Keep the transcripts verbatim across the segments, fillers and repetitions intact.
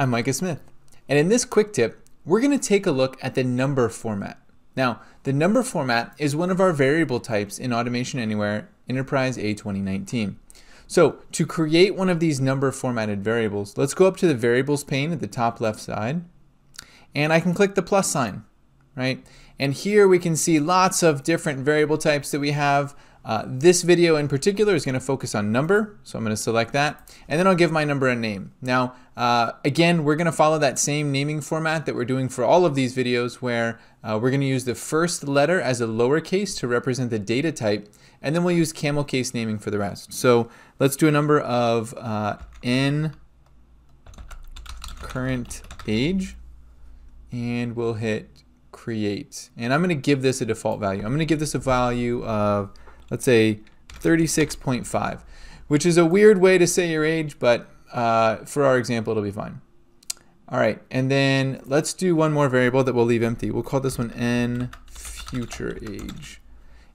I'm Micah Smith, and in this quick tip, we're going to take a look at the number format. Now, the number format is one of our variable types in Automation Anywhere Enterprise A twenty nineteen. So to create one of these number formatted variables, let's go up to the variables pane at the top left side, and I can click the plus sign, right? And here we can see lots of different variable types that we have. Uh, this video in particular is going to focus on number, so I'm going to select that, and then I'll give my number a name. Now, uh, again, we're going to follow that same naming format that we're doing for all of these videos, where uh, we're going to use the first letter as a lowercase to represent the data type, and then we'll use camel case naming for the rest. So let's do a number of uh, n current age, and we'll hit create. And I'm going to give this a default value. I'm going to give this a value of, let's say, thirty-six point five, which is a weird way to say your age, but uh, for our example, it'll be fine. All right, and then let's do one more variable that we'll leave empty. We'll call this one n future age.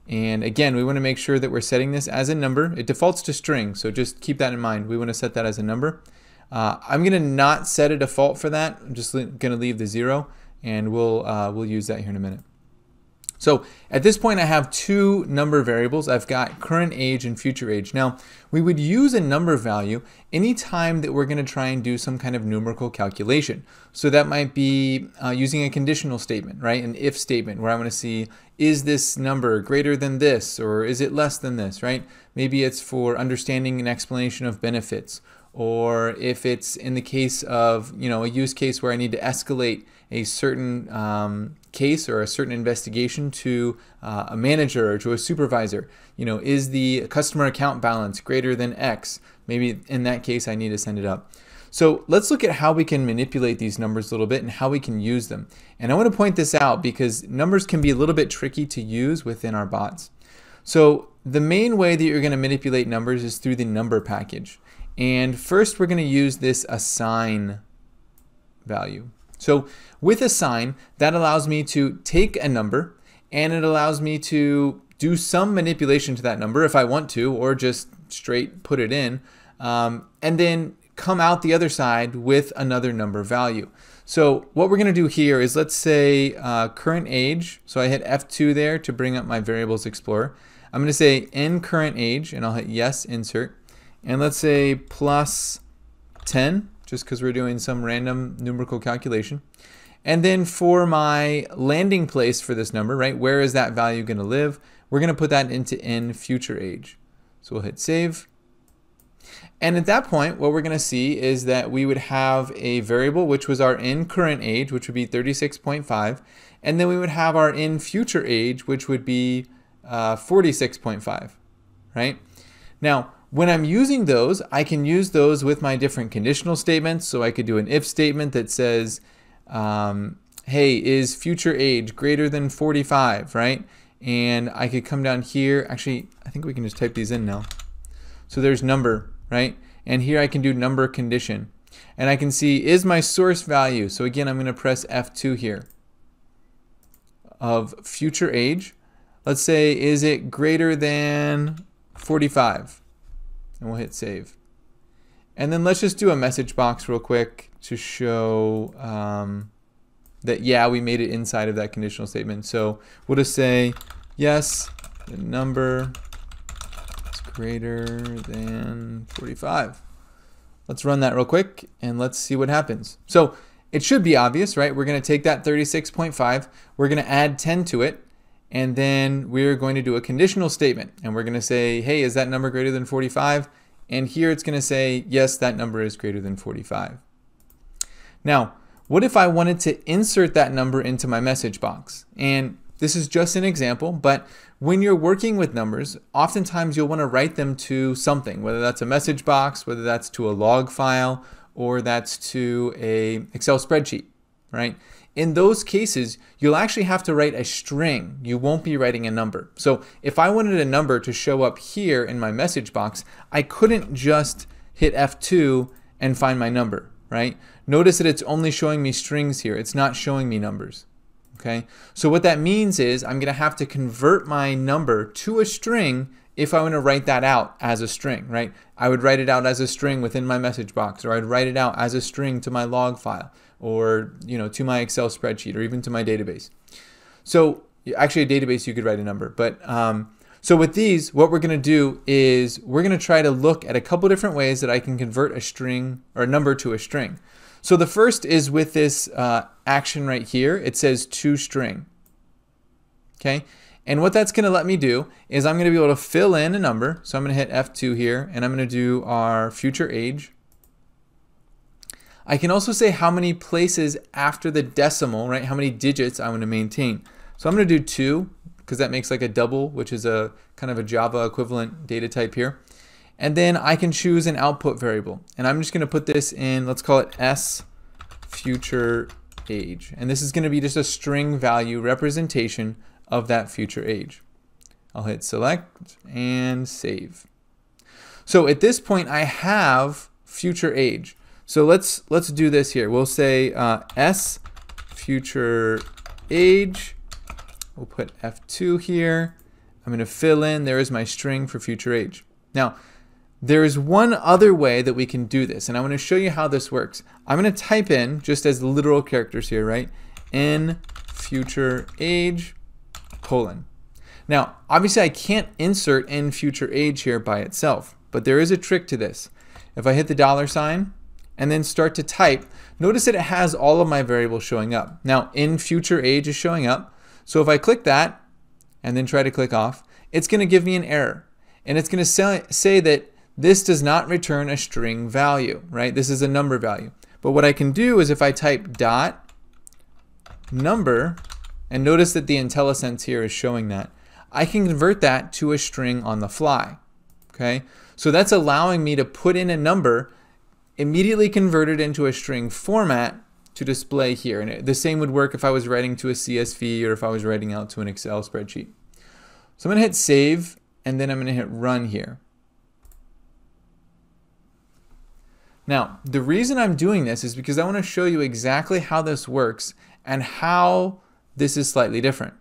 And again, we want to make sure that we're setting this as a number. It defaults to string, so just keep that in mind. We want to set that as a number. Uh, I'm going to not set a default for that. I'm just going to leave the zero, and we'll, uh, we'll use that here in a minute. So at this point, I have two number variables. I've got current age and future age. Now, we would use a number value anytime that we're going to try and do some kind of numerical calculation. So that might be uh, using a conditional statement, right? An if statement where I want to see, is this number greater than this, or is it less than this, right? Maybe it's for understanding an explanation of benefits, or if it's in the case of, you know, a use case where I need to escalate a certain um, case or a certain investigation to uh, a manager or to a supervisor. You know, is the customer account balance greater than X? Maybe in that case, I need to send it up. So let's look at how we can manipulate these numbers a little bit and how we can use them. And I want to point this out because numbers can be a little bit tricky to use within our bots. So the main way that you're going to manipulate numbers is through the number package. And first, we're going to use this assign value. So with assign, that allows me to take a number, and it allows me to do some manipulation to that number if I want to, or just straight put it in, um, and then come out the other side with another number value. So what we're going to do here is, let's say uh, current age. So I hit F two there to bring up my variables explorer. I'm going to say n current age, and I'll hit yes, insert. And let's say plus ten, just because we're doing some random numerical calculation. And then for my landing place for this number, right, where is that value going to live? We're going to put that into n future age. So we'll hit save. And at that point, what we're going to see is that we would have a variable, which was our n current age, which would be thirty-six point five. And then we would have our n future age, which would be uh, forty-six point five, right? Now, when I'm using those, I can use those with my different conditional statements. So I could do an if statement that says, um, hey, is future age greater than forty-five, right? And I could come down here. Actually, I think we can just type these in now. So there's number, right? And here I can do number condition. And I can see, is my source value, so again, I'm going to press F two here, of future age. Let's say, is it greater than forty-five? And we'll hit save. And then let's just do a message box real quick to show um, that, yeah, we made it inside of that conditional statement. So we'll just say, yes, the number is greater than forty-five. Let's run that real quick, and let's see what happens. So it should be obvious, right? We're going to take that thirty-six point five. We're going to add ten to it. And then we're going to do a conditional statement, and we're going to say, hey, is that number greater than forty-five? And here it's going to say, yes, that number is greater than forty-five. Now, what if I wanted to insert that number into my message box? And this is just an example, but when you're working with numbers, oftentimes you'll want to write them to something, whether that's a message box, whether that's to a log file, or that's to an Excel spreadsheet, right? In those cases, you'll actually have to write a string. You won't be writing a number. So if I wanted a number to show up here in my message box, I couldn't just hit F two and find my number, right? Notice that it's only showing me strings here. It's not showing me numbers, okay? So what that means is I'm going to have to convert my number to a string if I want to write that out as a string, right? I would write it out as a string within my message box, or I'd write it out as a string to my log file, or you know, to my Excel spreadsheet, or even to my database. So actually a database, you could write a number, but um, so with these, what we're going to do is we're going to try to look at a couple different ways that I can convert a string or a number to a string. So the first is with this uh, action right here. It says toString. Okay. And what that's going to let me do is I'm going to be able to fill in a number. So I'm going to hit F two here, and I'm going to do our future age. I can also say how many places after the decimal, right? How many digits I want to maintain. So I'm going to do two, because that makes like a double, which is a kind of a Java equivalent data type here. And then I can choose an output variable. And I'm just going to put this in, let's call it S future age. And this is going to be just a string value representation of that future age. I'll hit select and save. So at this point I have future age. So let's let's do this here. We'll say uh, S future age. We'll put F two here. I'm going to fill in, there is my string for future age. Now there is one other way that we can do this, and I want to show you how this works. I'm going to type in just as literal characters here, right? N future age colon. Now obviously I can't insert in future age here by itself, but there is a trick to this. If I hit the dollar sign and then start to type, notice that it has all of my variables showing up. Now in future age is showing up, so if I click that and then try to click off, it's going to give me an error, and it's going to say that this does not return a string value, right? This is a number value. But what I can do is if I type dot number, and notice that the IntelliSense here is showing that, I can convert that to a string on the fly. Okay, so that's allowing me to put in a number, immediately convert it into a string format to display here. And it, the same would work if I was writing to a C S V or if I was writing out to an Excel spreadsheet. So I'm going to hit save, and then I'm going to hit run here. Now the reason I'm doing this is because I want to show you exactly how this works and how this is slightly different.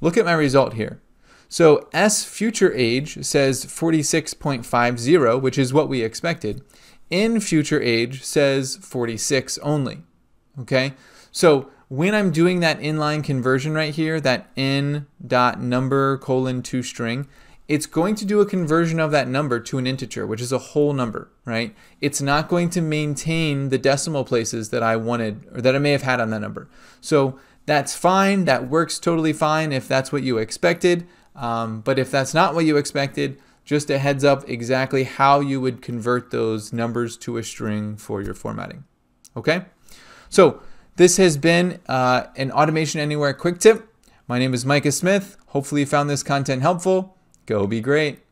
Look at my result here. So S future age says forty-six point five zero, which is what we expected. N future age says forty-six only. Okay, so when I'm doing that inline conversion right here, that N dot number colon to string, it's going to do a conversion of that number to an integer, which is a whole number, right? It's not going to maintain the decimal places that I wanted or that I may have had on that number. So that's fine. That works totally fine if that's what you expected. Um, but if that's not what you expected, just a heads up exactly how you would convert those numbers to a string for your formatting. Okay? So this has been uh, an Automation Anywhere quick tip. My name is Micah Smith. Hopefully you found this content helpful. Go be great.